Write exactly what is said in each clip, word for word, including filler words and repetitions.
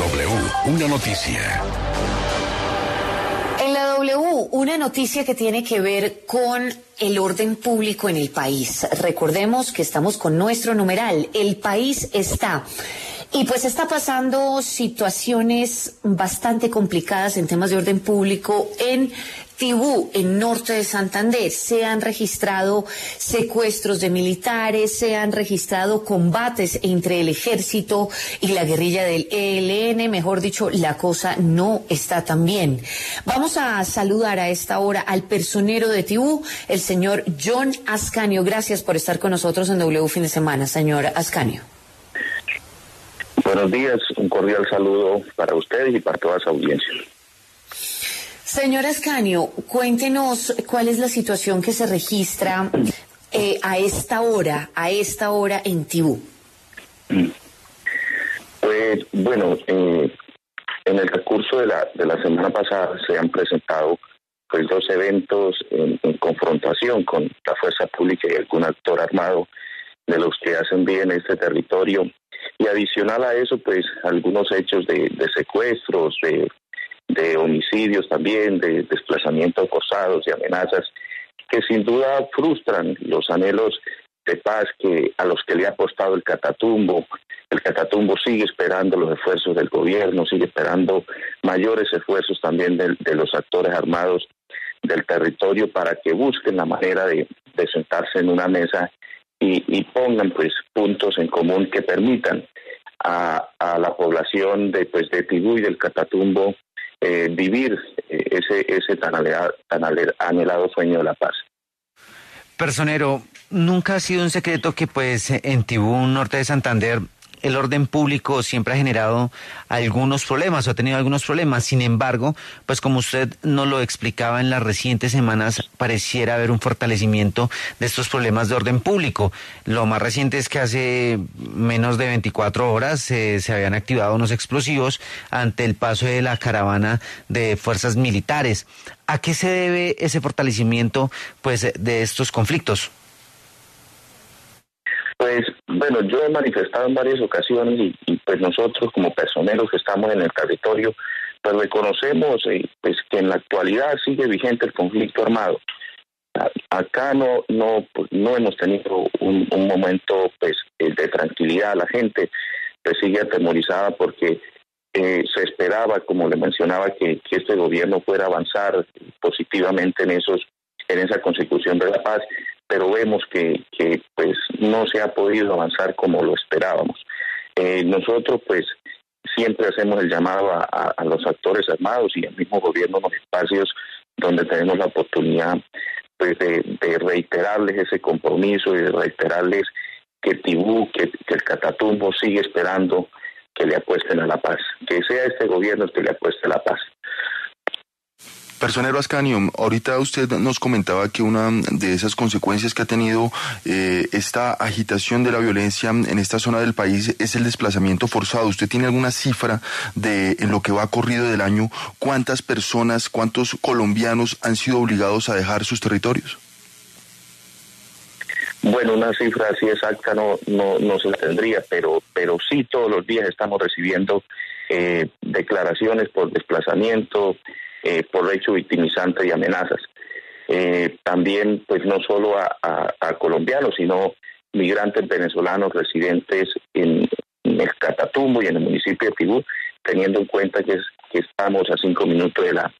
W, una noticia. En la W, una noticia que tiene que ver con el orden público en el país. Recordemos que estamos con nuestro numeral, el país está. Y pues está pasando situaciones bastante complicadas en temas de orden público en Tibú, en Norte de Santander. Se han registrado secuestros de militares, se han registrado combates entre el ejército y la guerrilla del E L N. Mejor dicho, la cosa no está tan bien. Vamos a saludar a esta hora al personero de Tibú, el señor John Ascanio. Gracias por estar con nosotros en W Fin de Semana, señor Ascanio. Buenos días, un cordial saludo para ustedes y para toda su audiencia. Señor Ascanio, cuéntenos cuál es la situación que se registra eh, a esta hora, a esta hora en Tibú. Pues bueno, eh, en el transcurso de la de la semana pasada se han presentado pues dos eventos en, en confrontación con la fuerza pública y algún actor armado de la hostilidad envía en este territorio. Y adicional a eso, pues, algunos hechos de, de secuestros, de, de homicidios también, de desplazamientos forzados, de amenazas, que sin duda frustran los anhelos de paz que a los que le ha apostado el Catatumbo. El Catatumbo sigue esperando los esfuerzos del gobierno, sigue esperando mayores esfuerzos también de, de los actores armados del territorio para que busquen la manera de, de sentarse en una mesa Y, y pongan pues puntos en común que permitan a, a la población de pues de Tibú y del Catatumbo eh, vivir eh, ese ese tan anhelado, tan anhelado sueño de la paz. Personero, nunca ha sido un secreto que pues en Tibú, Norte de Santander, el orden público siempre ha generado algunos problemas o ha tenido algunos problemas. Sin embargo, pues como usted nos lo explicaba en las recientes semanas, pareciera haber un fortalecimiento de estos problemas de orden público. Lo más reciente es que hace menos de veinticuatro horas eh, se habían activado unos explosivos ante el paso de la caravana de fuerzas militares. ¿A qué se debe ese fortalecimiento pues de estos conflictos? Pues bueno, yo he manifestado en varias ocasiones y, y pues nosotros como personeros que estamos en el territorio, pues reconocemos eh, pues que en la actualidad sigue vigente el conflicto armado. Acá no no no hemos tenido un, un momento pues de tranquilidad. La gente pues sigue atemorizada porque eh, se esperaba, como le mencionaba, que, que este gobierno fuera a avanzar positivamente en esos en esa consecución de la paz, pero vemos que, que pues no se ha podido avanzar como lo esperábamos. Eh, nosotros pues siempre hacemos el llamado a, a, a los actores armados y al mismo gobierno en los espacios donde tenemos la oportunidad pues de, de reiterarles ese compromiso y de reiterarles que Tibú, que, que el Catatumbo sigue esperando que le apuesten a la paz, que sea este gobierno el que le apueste a la paz. Personero Ascanio, ahorita usted nos comentaba que una de esas consecuencias que ha tenido eh, esta agitación de la violencia en esta zona del país es el desplazamiento forzado. ¿Usted tiene alguna cifra de en lo que va corrido del año? ¿Cuántas personas, cuántos colombianos han sido obligados a dejar sus territorios? Bueno, una cifra así exacta no no, no se la tendría, pero, pero sí todos los días estamos recibiendo eh, declaraciones por desplazamiento, Eh, por hecho victimizante y amenazas. Eh, también, pues, no solo a, a, a colombianos, sino migrantes venezolanos residentes en, en el Catatumbo y en el municipio de Tibú, teniendo en cuenta que, es, que estamos a cinco minutos de la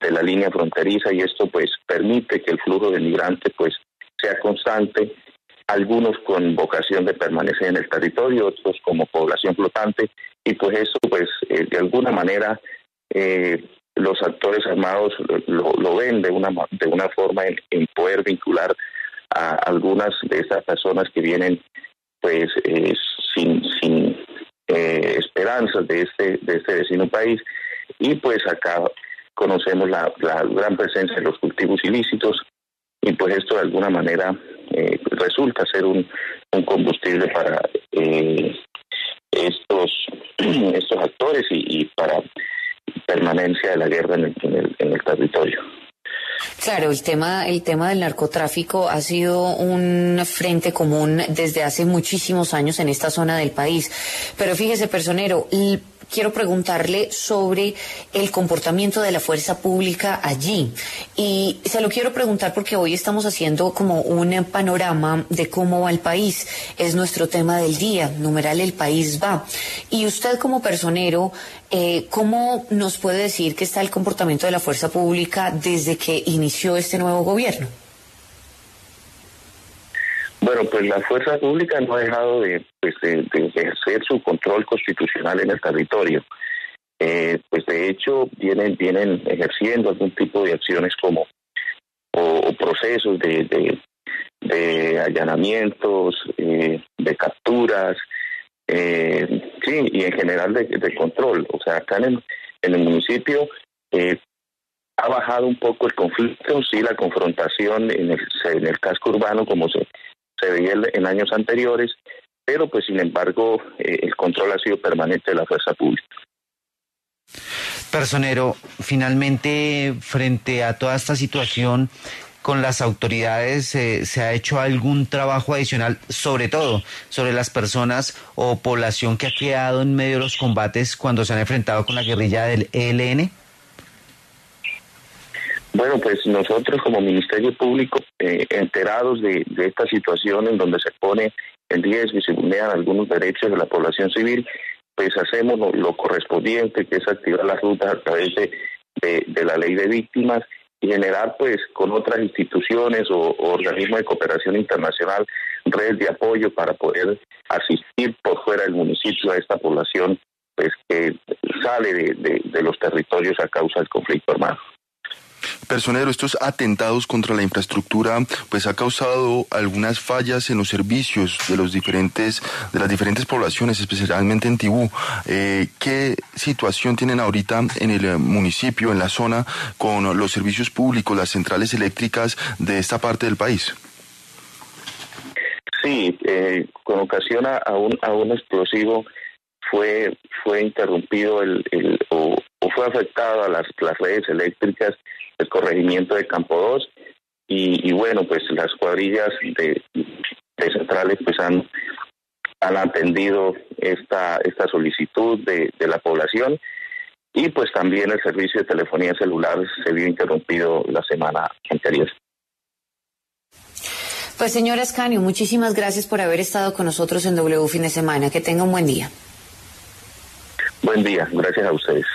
de la línea fronteriza y esto, pues, permite que el flujo de migrantes, pues, sea constante. Algunos con vocación de permanecer en el territorio, otros como población flotante y, pues, eso, pues, eh, de alguna manera eh, los actores armados lo, lo ven de una de una forma en, en poder vincular a algunas de estas personas que vienen pues eh, sin sin eh, esperanzas de este de este vecino país. Y pues acá conocemos la, la gran presencia de los cultivos ilícitos y pues esto de alguna manera eh, resulta ser un, un combustible para eh, estos estos actores y, y para permanencia de la guerra en el, en el, en el territorio. Claro, el tema, el tema del narcotráfico ha sido un frente común desde hace muchísimos años en esta zona del país. Pero fíjese, personero, y quiero preguntarle sobre el comportamiento de la fuerza pública allí. Y se lo quiero preguntar porque hoy estamos haciendo como un panorama de cómo va el país. Es nuestro tema del día, numeral el país va. Y usted como personero, eh, ¿cómo nos puede decir que está el comportamiento de la fuerza pública desde que inició este nuevo gobierno? Bueno, pues la fuerza pública no ha dejado de, pues, de, de ejercer su control constitucional en el territorio. Eh, pues de hecho vienen vienen ejerciendo algún tipo de acciones como o, o procesos de, de, de allanamientos, eh, de capturas, eh, sí, y en general de, de control. O sea, acá en el, en el municipio eh, ha bajado un poco el conflicto, sí, la confrontación en el, en el casco urbano como se se veía en años anteriores, pero pues sin embargo eh, el control ha sido permanente de la fuerza pública. Personero, finalmente, frente a toda esta situación, con las autoridades eh, se ha hecho algún trabajo adicional, sobre todo sobre las personas o población que ha quedado en medio de los combates cuando se han enfrentado con la guerrilla del E L N. Bueno, pues nosotros como Ministerio Público, eh, enterados de, de esta situación en donde se pone en riesgo y se vulneran algunos derechos de la población civil, pues hacemos lo, lo correspondiente, que es activar las rutas a través de, de, de la ley de víctimas y generar pues con otras instituciones o, o organismos de cooperación internacional redes de apoyo para poder asistir por fuera del municipio a esta población pues que sale de, de, de los territorios a causa del conflicto armado. Personero, estos atentados contra la infraestructura pues ha causado algunas fallas en los servicios de los diferentes de las diferentes poblaciones, especialmente en Tibú. Eh, ¿Qué situación tienen ahorita en el municipio, en la zona, con los servicios públicos, las centrales eléctricas de esta parte del país? Sí, eh, con ocasión a un a un explosivo fue fue interrumpido el, el o, o fue afectada las las redes eléctricas el corregimiento de Campo dos y, y bueno, pues las cuadrillas de, de centrales pues han, han atendido esta esta solicitud de, de la población y pues también el servicio de telefonía celular se vio interrumpido la semana anterior. Pues señor Ascanio, muchísimas gracias por haber estado con nosotros en W Fin de Semana. Que tenga un buen día. Buen día, gracias a ustedes.